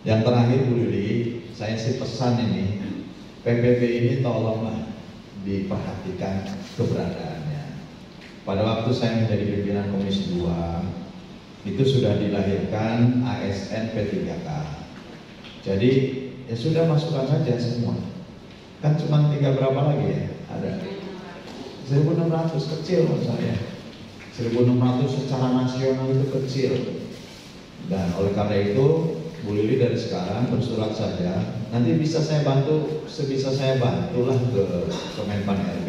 Yang terakhir Bu Yudi, saya sih pesan ini, PPB ini tolonglah diperhatikan keberadaannya. Pada waktu saya menjadi pimpinan Komisi II, itu sudah dilahirkan ASN P3K. Jadi ya sudah masukkan saja semua. Kan cuma tiga berapa lagi ya? Ada 1.600, kecil menurut saya. 1.600 secara nasional itu kecil. Dan oleh karena itu Bu Lili dari sekarang bersurat saja, nanti bisa saya bantu, sebisa saya bantulah ke Kemenpan RB,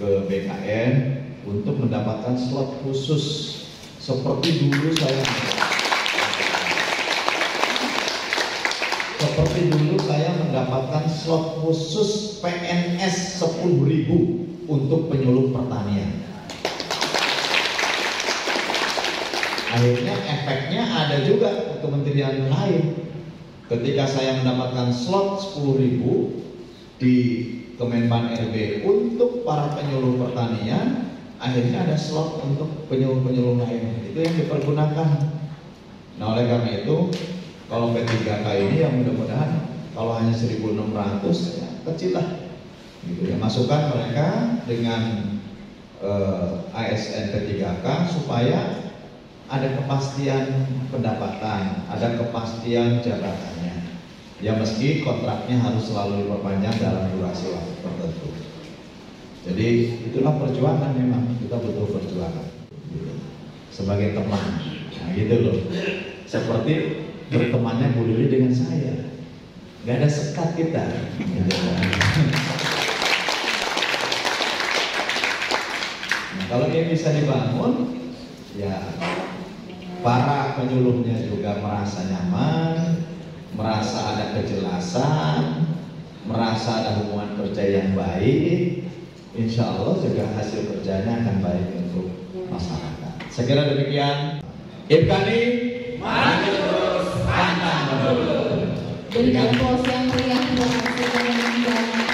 ke BKN untuk mendapatkan slot khusus seperti dulu saya mendapatkan slot khusus PNS 10.000 untuk penyuluh pertanian. Akhirnya efeknya ada juga ke kementerian lain. Ketika saya mendapatkan slot 10.000 di Kemenpan RB untuk para penyuluh pertanian, akhirnya ada slot untuk penyuluh-penyuluh lain. Itu yang dipergunakan. Nah oleh karena itu, kalau P3K ini yang mudah-mudahan kalau hanya 1.600 ya, kecil lah. Gitu ya. Masukkan mereka dengan ASN P3K supaya ada kepastian pendapatan, ada kepastian jabatannya. Ya meski kontraknya harus selalu diperpanjang dalam durasi waktu tertentu. Jadi itulah perjuangan, memang kita butuh perjuangan. Gitu. Sebagai teman, nah gitu loh. Seperti bertemannya Bu Lili dengan saya, nggak ada sekat kita. Gitu. Nah, kalau ini bisa dibangun, ya. Para penyuluhnya juga merasa nyaman, merasa ada kejelasan, merasa ada hubungan kerja yang baik. Insya Allah juga hasil kerjanya akan baik untuk masyarakat. Saya kira demikian. IPKANI maju terus, pantang mundur. Dengan pos yang meriah, terima kasih.